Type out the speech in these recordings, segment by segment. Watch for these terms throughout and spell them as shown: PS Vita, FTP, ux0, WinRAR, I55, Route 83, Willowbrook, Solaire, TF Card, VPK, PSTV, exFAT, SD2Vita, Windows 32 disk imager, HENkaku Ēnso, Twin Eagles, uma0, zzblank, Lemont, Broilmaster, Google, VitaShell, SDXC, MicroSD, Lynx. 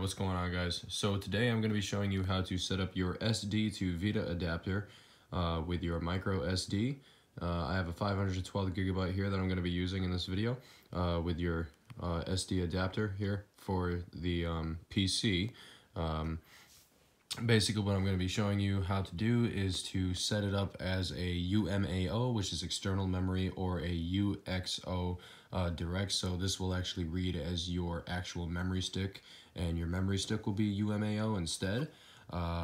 Alright, what's going on, guys? So today I'm going to be showing you how to set up your SD2Vita adapter with your micro SD. I have a 512 gigabyte here that I'm going to be using in this video with your SD adapter here for the PC. Basically what I'm going to be showing you how to do is to set it up as a UMAO, which is external memory, or a UXO direct. So this will actually read as your actual memory stick, and your memory stick will be UMAO instead.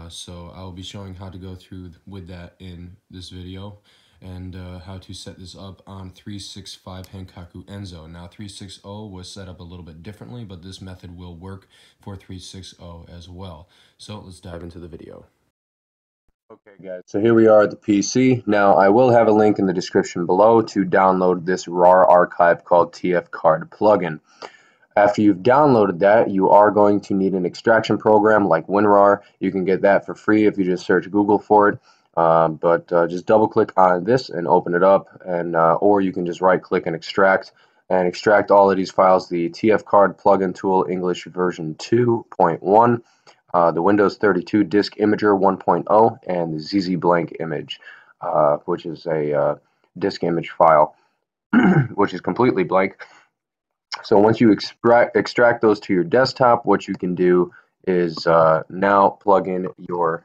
So I'll be showing how to go through with that in this video, and how to set this up on 365 HENkaku Ēnso. Now 360 was set up a little bit differently, but this method will work for 360 as well. So let's dive into the video. Okay guys, so here we are at the PC. Now I will have a link in the description below to download this RAR archive called TF Card plugin. After you've downloaded that, you are going to need an extraction program like WinRAR. You can get that for free if you just search Google for it. Just double click on this and open it up, and or you can just right click and extract all of these files. The TF Card plugin tool, English version 2.1, the Windows 32 disk imager 1.0, and the ZZ blank image, which is a disk image file which is completely blank. So once you extract those to your desktop, what you can do is now plug in your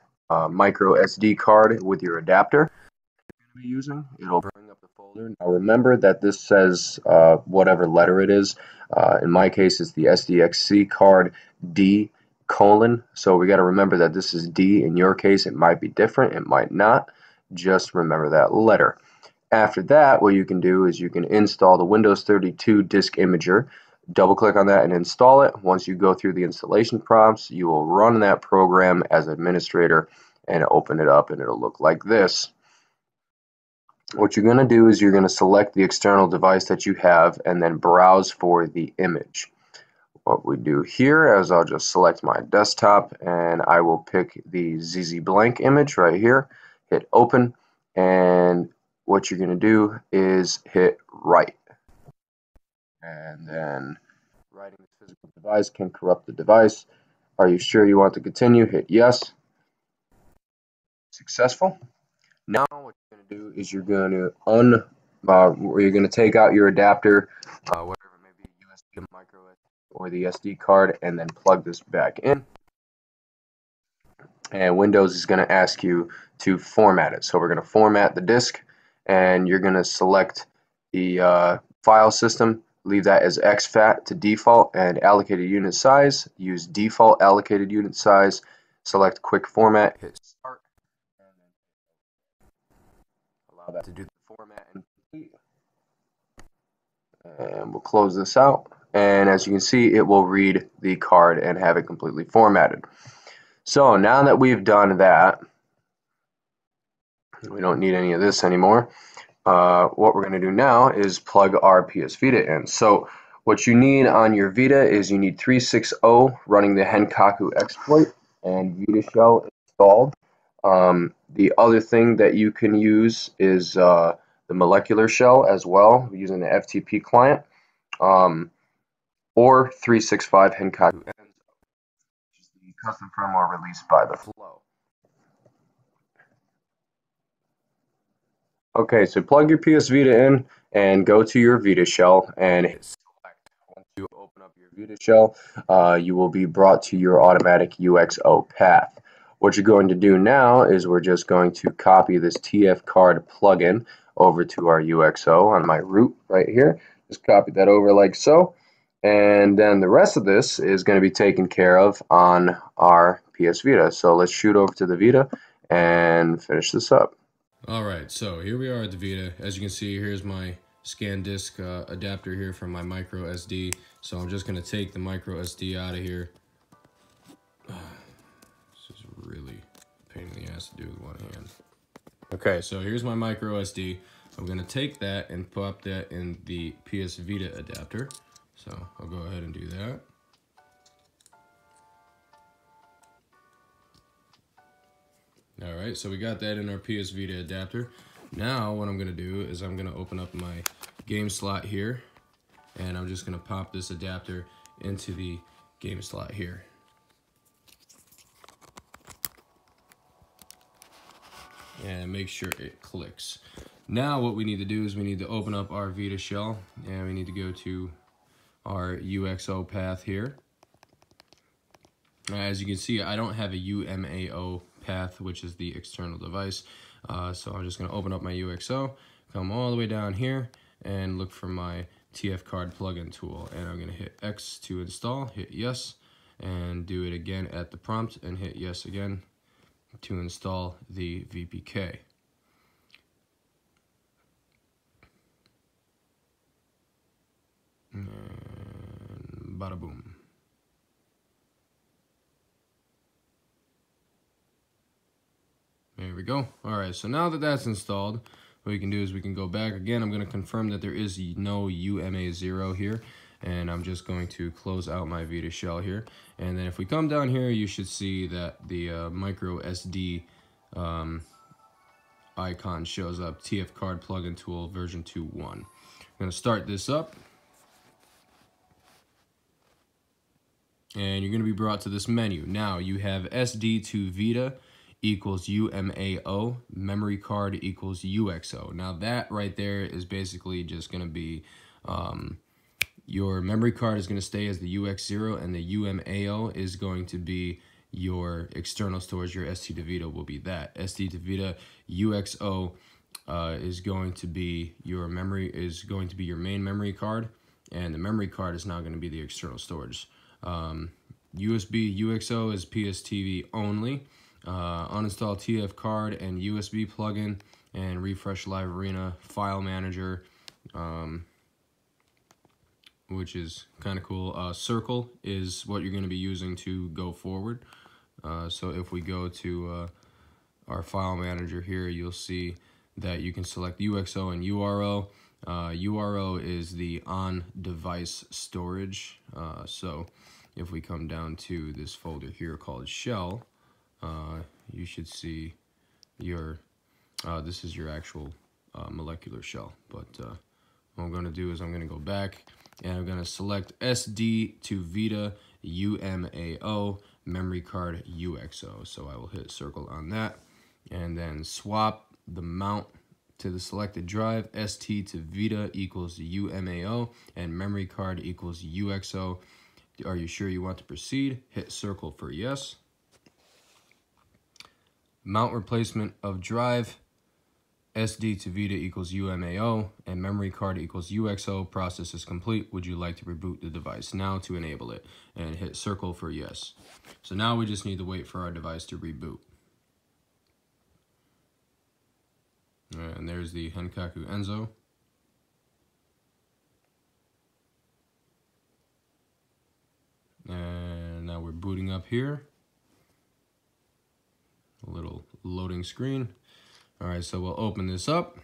micro SD card with your adapter you're going to be using. It'll bring up the folder. Now remember that this says whatever letter it is. In my case, it's the SDXC card D:. So we got to remember that this is D. In your case, it might be different. It might not. Just remember that letter. After that, what you can do is you can install the Windows 32 disk imager. Double click on that and install it. Once you go through the installation prompts, you will run that program as administrator and open it up, and it'll look like this. What you're going to do is you're going to select the external device that you have and then browse for the image. What we do here is I'll just select my desktop, and I will pick the ZZ blank image right here, hit open, and what you're going to do is hit write. And then writing the physical device can corrupt the device. Are you sure you want to continue? Hit yes. Successful. Now what you're going to do is you're going to take out your adapter, whatever it may be, USB, micro SD, or the SD card, and then plug this back in. And Windows is going to ask you to format it. So we're going to format the disk, and you're going to select the file system. Leave that as exFAT to default, and allocated unit size, use default allocated unit size, select quick format, hit start, and then allow that to do the format and complete. And we'll close this out, and as you can see, it will read the card and have it completely formatted. So now that we've done that, we don't need any of this anymore. What we're going to do now is plug our PS Vita in. So what you need on your Vita is you need 360 running the HENkaku exploit and VitaShell installed. The other thing that you can use is the molecular shell as well, using the FTP client, or 365 HENkaku Ēnso, which is the custom firmware released by the Flow. Okay, so plug your PS Vita in and go to your VitaShell and hit select. Once you open up your VitaShell, you will be brought to your automatic UXO path. What you're going to do now is we're just going to copy this TF Card plugin over to our UXO on my root right here. Just copy that over like so. And then the rest of this is going to be taken care of on our PS Vita. So let's shoot over to the Vita and finish this up. Alright, so here we are at the Vita. As you can see, here's my scan disk adapter here from my micro SD. So I'm just going to take the micro SD out of here. This is really a pain in the ass to do with one hand. Okay, so here's my micro SD. I'm going to take that and pop that in the PS Vita adapter. So I'll go ahead and do that. Alright, so we got that in our PS Vita adapter. Now what I'm going to do is I'm going to open up my game slot here, and I'm just going to pop this adapter into the game slot here. and make sure it clicks. Now what we need to do is we need to open up our VitaShell, and we need to go to our UXO path here. As you can see, I don't have a UMAO path, which is the external device, so I'm just going to open up my UXO, come all the way down here, and look for my TF card plugin tool, and I'm going to hit X to install, hit yes, and do it again at the prompt, and hit yes again to install the VPK. And bada boom. There we go. Alright, so now that that's installed, what we can do is we can go back again. I'm going to confirm that there is no UMA0 here, and I'm just going to close out my VitaShell here. And then if we come down here, you should see that the micro SD icon shows up, TF card plugin tool version 2.1. I'm going to start this up. And you're going to be brought to this menu. Now you have SD2Vita equals UMAO, memory card equals UXO. Now that right there is basically just going to be your memory card is going to stay as the UX0, and the UMAO is going to be your external storage. Your SD2Vita will be that. SD2Vita UXO is going to be your memory, is going to be your main memory card, and the memory card is now going to be the external storage. USB UXO is PSTV only. Uninstall TF card and USB plugin, and refresh Live Arena file manager, which is kind of cool. Circle is what you're going to be using to go forward. So if we go to our file manager here, you'll see that you can select UXO and URO. URO is the on-device storage. So if we come down to this folder here called Shell, you should see your, this is your actual molecular shell, but what I'm going to do is I'm going to go back and I'm going to select SD2Vita UMAO memory card UXO. So I will hit circle on that and then swap the mount to the selected drive. SD2Vita equals UMAO and memory card equals UXO. Are you sure you want to proceed? Hit circle for yes. Mount replacement of drive, SD2Vita equals UMAO, and memory card equals UXO. Process is complete. Would you like to reboot the device now to enable it? And hit circle for yes. So now we just need to wait for our device to reboot. And there's the HENkaku Ēnso. And now we're booting up here. A little loading screen. All right, so we'll open this up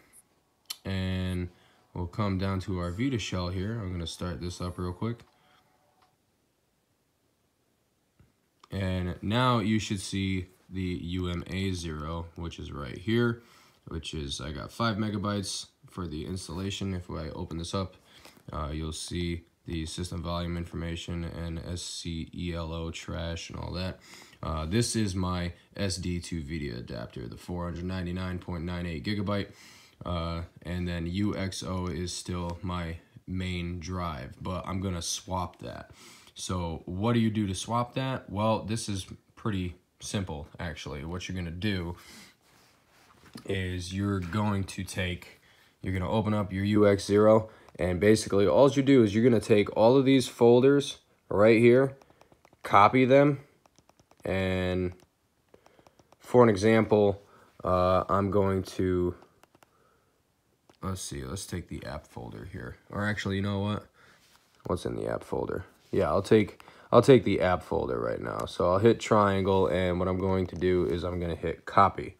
and we'll come down to our VitaShell here. I'm going to start this up real quick. And now you should see the UMA0, which is right here, which is I got 5 MB for the installation. If I open this up, you'll see the system volume information and SCELO trash and all that. This is my SD2Vita adapter, the 499.98 gigabyte. And then UXO is still my main drive, but I'm gonna swap that. So what do you do to swap that? Well, this is pretty simple actually. What you're gonna do is you're going to take, you're gonna open up your UX0, and basically all you do is you're gonna take all of these folders right here, copy them, and for an example, I'm going to, let's see, let's take the app folder here. Or actually, you know what? What's in the app folder? Yeah, I'll take the app folder right now. So I'll hit triangle, and what I'm going to do is I'm gonna hit copy.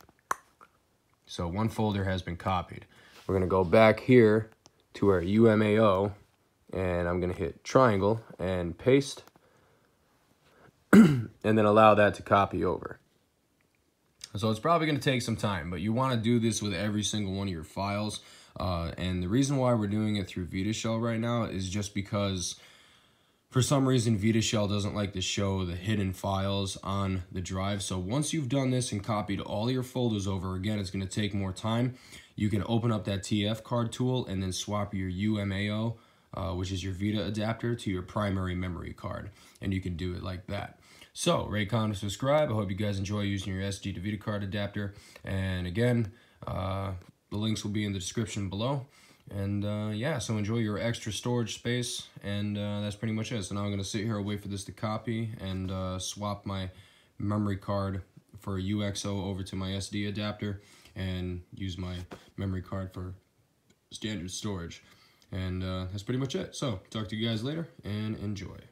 So one folder has been copied. We're gonna go back here to our UMAO, and I'm gonna hit triangle and paste, and then allow that to copy over. So it's probably gonna take some time, but you wanna do this with every single one of your files. And the reason why we're doing it through VitaShell right now is just because For some reason, VitaShell doesn't like to show the hidden files on the drive. So once you've done this and copied all your folders over, again, it's going to take more time. You can open up that TF card tool and then swap your UMAO, which is your Vita adapter, to your primary memory card. And you can do it like that. So rate, comment, subscribe. I hope you guys enjoy using your SD2Vita card adapter. And again, the links will be in the description below. And yeah, so enjoy your extra storage space, and that's pretty much it. So now I'm going to sit here and wait for this to copy and swap my memory card for UXO over to my SD adapter and use my memory card for standard storage. And that's pretty much it. So talk to you guys later and enjoy.